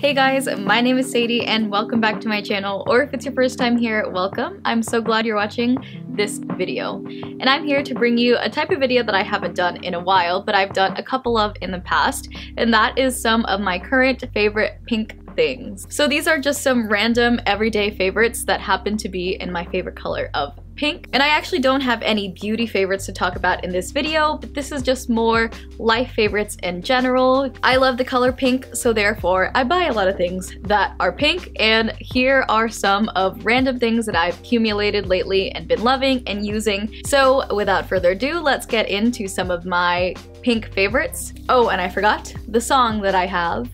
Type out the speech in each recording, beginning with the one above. Hey guys, my name is Sadie and welcome back to my channel, or if it's your first time here, welcome. I'm so glad you're watching this video. And I'm here to bring you a type of video that I haven't done in a while, but I've done a couple of in the past, and that is some of my current favorite pink things. So these are just some random everyday favorites that happen to be in my favorite color of pink. And I actually don't have any beauty favorites to talk about in this video, but this is just more life favorites in general. I love the color pink, so therefore I buy a lot of things that are pink, and here are some of random things that I've accumulated lately and been loving and using. So without further ado, let's get into some of my pink favorites. Oh, and I forgot the song that I have.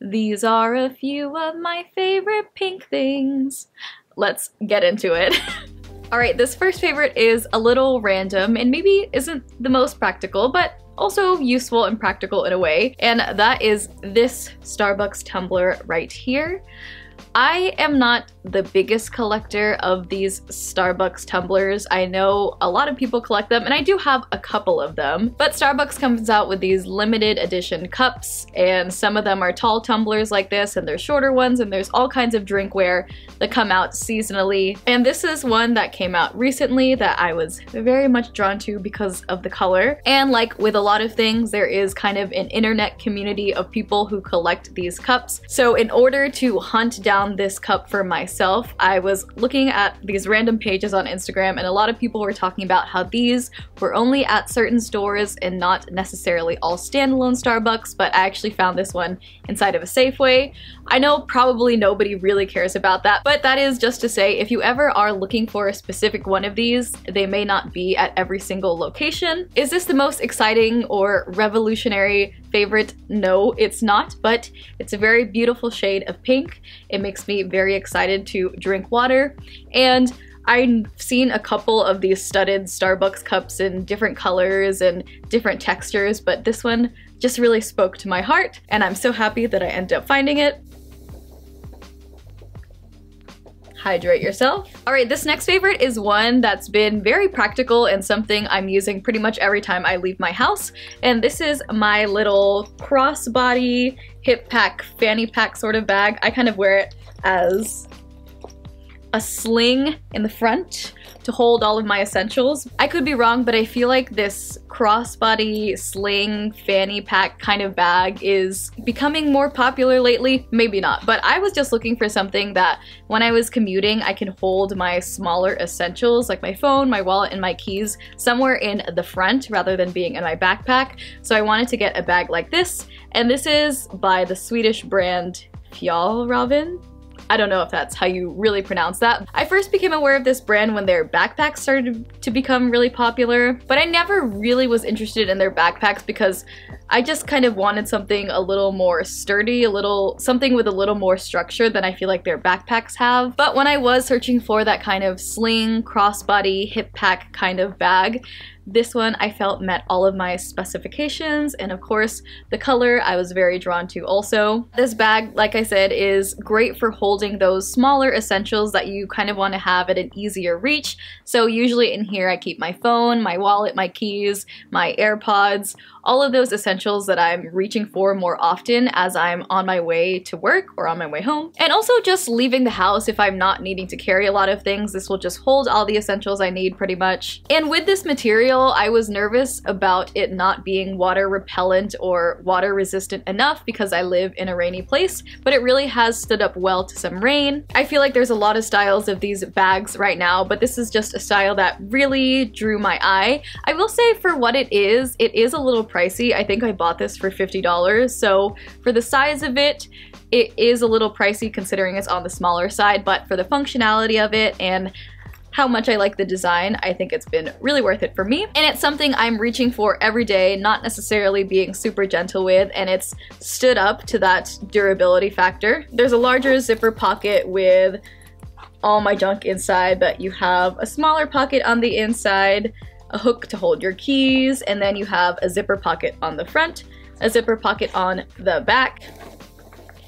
These are a few of my favorite pink things. Let's get into it. Alright, this first favorite is a little random and maybe isn't the most practical, but also useful and practical in a way, and that is this Starbucks tumbler right here. I am not the biggest collector of these Starbucks tumblers. I know a lot of people collect them, and I do have a couple of them, but Starbucks comes out with these limited edition cups, and some of them are tall tumblers like this, and there's shorter ones, and there's all kinds of drinkware that come out seasonally. And this is one that came out recently that I was very much drawn to because of the color. And like with a lot of things, there is kind of an internet community of people who collect these cups. So in order to hunt down this cup for myself, I was looking at these random pages on Instagram, and a lot of people were talking about how these were only at certain stores and not necessarily all standalone Starbucks, but I actually found this one inside of a Safeway. I know probably nobody really cares about that, but that is just to say, if you ever are looking for a specific one of these, they may not be at every single location. Is this the most exciting or revolutionary favorite? No, it's not, but it's a very beautiful shade of pink. It makes me very excited to drink water, and I've seen a couple of these studded Starbucks cups in different colors and different textures, but this one just really spoke to my heart, and I'm so happy that I ended up finding it. Hydrate yourself. Alright, this next favorite is one that's been very practical and something I'm using pretty much every time I leave my house, and this is my little crossbody hip pack, fanny pack sort of bag. I kind of wear it as a sling in the front to hold all of my essentials. I could be wrong, but I feel like this crossbody sling fanny pack kind of bag is becoming more popular lately. Maybe not, but I was just looking for something that when I was commuting, I can hold my smaller essentials like my phone, my wallet, and my keys somewhere in the front rather than being in my backpack. So I wanted to get a bag like this, and this is by the Swedish brand Fjallraven. I don't know if that's how you really pronounce that. I first became aware of this brand when their backpacks started to become really popular, but I never really was interested in their backpacks because I just kind of wanted something a little more sturdy, something with a little more structure than I feel like their backpacks have. But when I was searching for that kind of sling, crossbody, hip pack kind of bag, this one I felt met all of my specifications, and of course the color I was very drawn to also. This bag, like I said, is great for holding those smaller essentials that you kind of want to have at an easier reach. So usually in here I keep my phone, my wallet, my keys, my AirPods, all of those essentials that I'm reaching for more often as I'm on my way to work or on my way home. And also just leaving the house, if I'm not needing to carry a lot of things, this will just hold all the essentials I need pretty much. And with this material, I was nervous about it not being water repellent or water resistant enough because I live in a rainy place, but it really has stood up well to some rain. I feel like there's a lot of styles of these bags right now, but this is just a style that really drew my eye. I will say, for what it is a little pricey. I think I bought this for $50, so for the size of it, it is a little pricey considering it's on the smaller side, but for the functionality of it and how much I like the design, I think it's been really worth it for me. And it's something I'm reaching for every day, not necessarily being super gentle with, and it's stood up to that durability factor. There's a larger zipper pocket with all my junk inside, but you have a smaller pocket on the inside, a hook to hold your keys, and then you have a zipper pocket on the front, a zipper pocket on the back,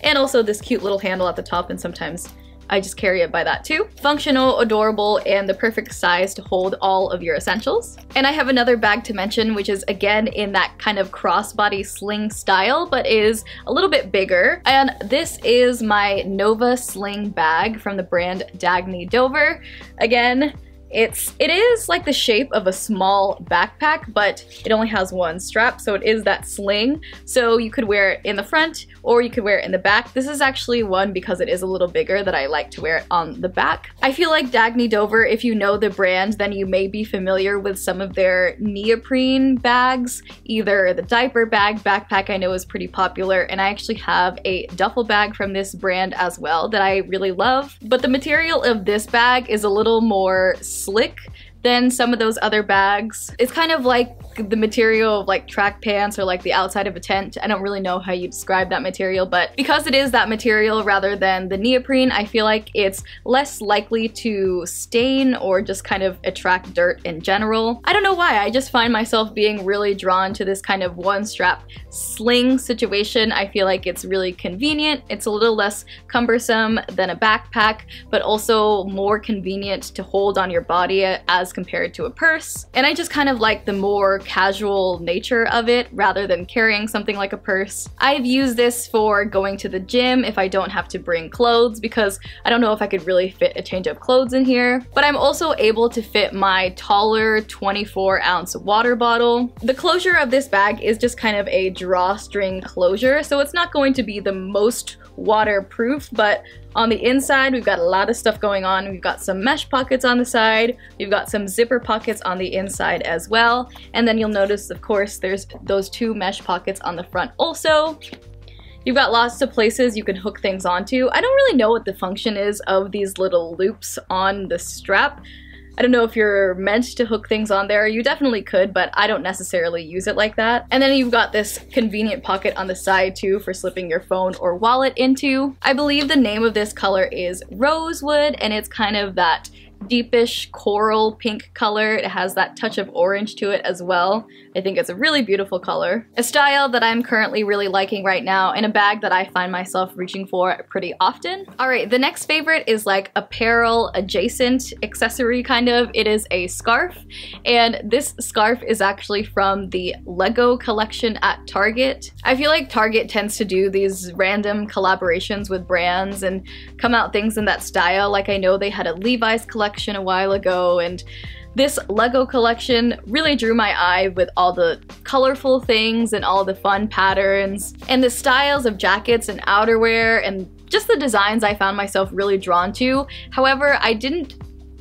and also this cute little handle at the top, and sometimes I just carry it by that too. Functional, adorable, and the perfect size to hold all of your essentials. And I have another bag to mention, which is again in that kind of crossbody sling style, but is a little bit bigger. And this is my Nova Sling bag from the brand Dagne Dover. Again, it is like the shape of a small backpack, but it only has one strap, so it is that sling. So you could wear it in the front or you could wear it in the back. This is actually one, because it is a little bigger, that I like to wear it on the back. I feel like Dagne Dover, if you know the brand, then you may be familiar with some of their neoprene bags, either the diaper bag, backpack I know is pretty popular, and I actually have a duffel bag from this brand as well that I really love. But the material of this bag is a little more slick than some of those other bags. It's kind of like the material of like track pants or like the outside of a tent. I don't really know how you describe that material, but because it is that material rather than the neoprene, I feel like it's less likely to stain or just kind of attract dirt in general. I don't know why, I just find myself being really drawn to this kind of one strap sling situation. I feel like it's really convenient. It's a little less cumbersome than a backpack, but also more convenient to hold on your body as compared to a purse. And I just kind of like the more casual nature of it rather than carrying something like a purse. I've used this for going to the gym if I don't have to bring clothes, because I don't know if I could really fit a change of clothes in here. But I'm also able to fit my taller 24-ounce water bottle. The closure of this bag is just kind of a drawstring closure, so it's not going to be the most waterproof, but on the inside we've got a lot of stuff going on. We've got some mesh pockets on the side, we've got some zipper pockets on the inside as well, and then you'll notice of course there's those two mesh pockets on the front also. You've got lots of places you can hook things onto. I don't really know what the function is of these little loops on the strap. I don't know if you're meant to hook things on there. You definitely could, but I don't necessarily use it like that. And then you've got this convenient pocket on the side too for slipping your phone or wallet into. I believe the name of this color is Rosewood, and it's kind of that deepish coral pink color. It has that touch of orange to it as well. I think it's a really beautiful color. A style that I'm currently really liking right now, and a bag that I find myself reaching for pretty often. Alright, the next favorite is like apparel adjacent accessory kind of. It is a scarf, and this scarf is actually from the Lego collection at Target. I feel like Target tends to do these random collaborations with brands and come out things in that style. Like I know they had a Levi's collection a while ago, and this Lego collection really drew my eye with all the colorful things and all the fun patterns and the styles of jackets and outerwear and just the designs I found myself really drawn to. However, I didn't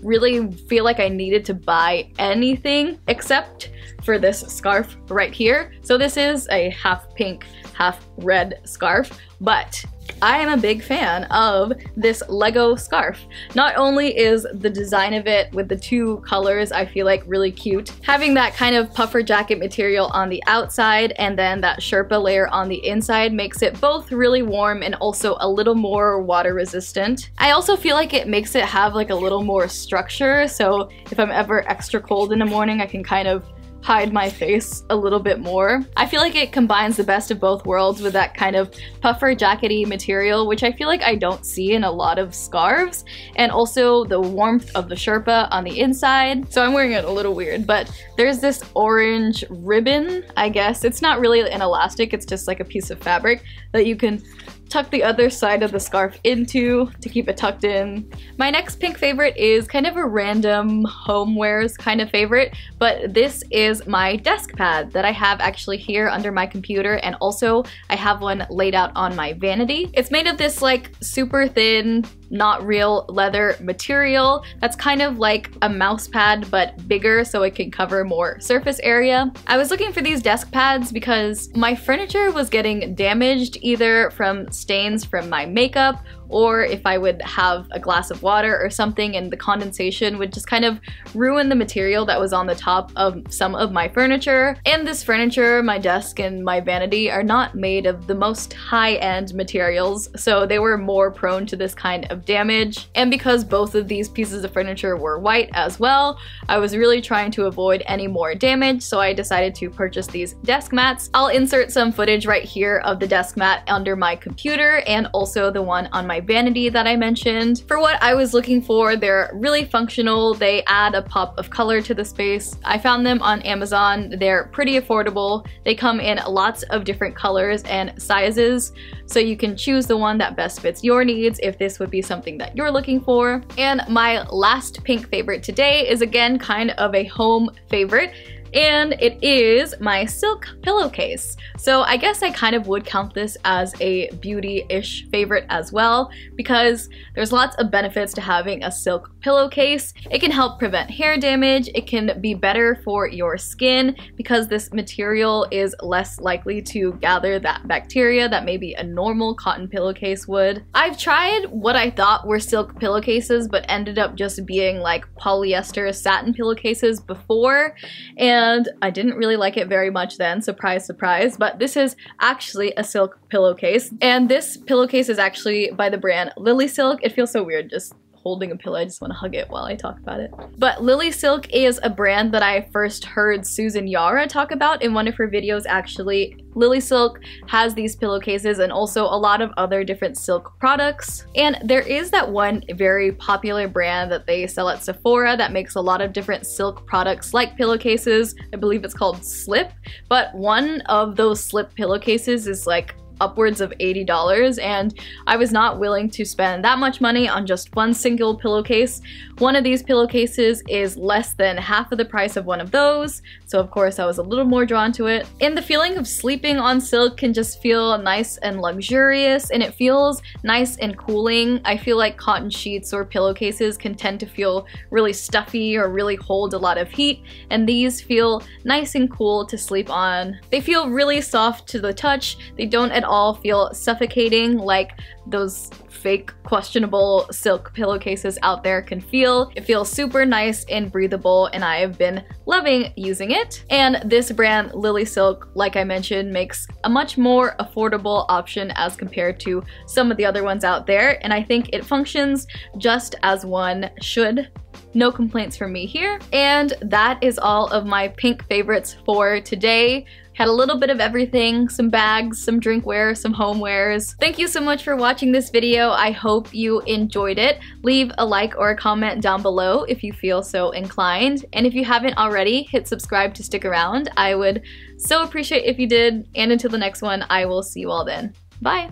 really feel like I needed to buy anything except for this scarf right here. So this is a half pink, half red scarf, but I am a big fan of this Lego scarf. Not only is the design of it with the two colors I feel like really cute, having that kind of puffer jacket material on the outside and then that Sherpa layer on the inside makes it both really warm and also a little more water resistant. I also feel like it makes it have like a little more structure, so if I'm ever extra cold in the morning I can kind of hide my face a little bit more. I feel like it combines the best of both worlds with that kind of puffer jackety material, which I feel like I don't see in a lot of scarves, and also the warmth of the Sherpa on the inside. So I'm wearing it a little weird, but there's this orange ribbon, I guess. It's not really an elastic, it's just like a piece of fabric that you can tuck the other side of the scarf into to keep it tucked in. My next pink favorite is kind of a random homewares kind of favorite, but this is my desk pad that I have actually here under my computer, and also I have one laid out on my vanity. It's made of this like super thin, not real leather material that's kind of like a mouse pad but bigger, so it can cover more surface area. I was looking for these desk pads because my furniture was getting damaged either from stains from my makeup, or if I would have a glass of water or something and the condensation would just kind of ruin the material that was on the top of some of my furniture. And this furniture, my desk and my vanity, are not made of the most high-end materials, so they were more prone to this kind of of damage. And because both of these pieces of furniture were white as well, I was really trying to avoid any more damage, so I decided to purchase these desk mats. I'll insert some footage right here of the desk mat under my computer and also the one on my vanity that I mentioned. For what I was looking for, they're really functional. They add a pop of color to the space. I found them on Amazon. They're pretty affordable. They come in lots of different colors and sizes, so you can choose the one that best fits your needs if this would be something that you're looking for. And my last pink favorite today is again kind of a home favorite, and it is my silk pillowcase. So I guess I kind of would count this as a beauty-ish favorite as well, because there's lots of benefits to having a silk pillowcase. It can help prevent hair damage, it can be better for your skin because this material is less likely to gather that bacteria that maybe a normal cotton pillowcase would. I've tried what I thought were silk pillowcases but ended up just being like polyester satin pillowcases before, and I didn't really like it very much then, surprise, surprise, but this is actually a silk pillowcase. And this pillowcase is actually by the brand LilySilk. It feels so weird just holding a pillow, I just want to hug it while I talk about it. But LilySilk is a brand that I first heard Susan Yara talk about in one of her videos actually. LilySilk has these pillowcases and also a lot of other different silk products. And there is that one very popular brand that they sell at Sephora that makes a lot of different silk products like pillowcases. I believe it's called Slip, but one of those Slip pillowcases is like upwards of $80, and I was not willing to spend that much money on just one single pillowcase. One of these pillowcases is less than half of the price of one of those, so of course I was a little more drawn to it. And the feeling of sleeping on silk can just feel nice and luxurious, and it feels nice and cooling. I feel like cotton sheets or pillowcases can tend to feel really stuffy or really hold a lot of heat, and these feel nice and cool to sleep on. They feel really soft to the touch. They don't at all feel suffocating like those fake questionable silk pillowcases out there can feel. It feels super nice and breathable, and I have been loving using it. And this brand LilySilk, like I mentioned, makes a much more affordable option as compared to some of the other ones out there, and I think it functions just as one should. No complaints from me here. And that is all of my pink favorites for today. Had a little bit of everything, some bags, some drinkware, some homewares. Thank you so much for watching this video. I hope you enjoyed it. Leave a like or a comment down below if you feel so inclined. And if you haven't already, hit subscribe to stick around. I would so appreciate if you did. And until the next one, I will see you all then. Bye.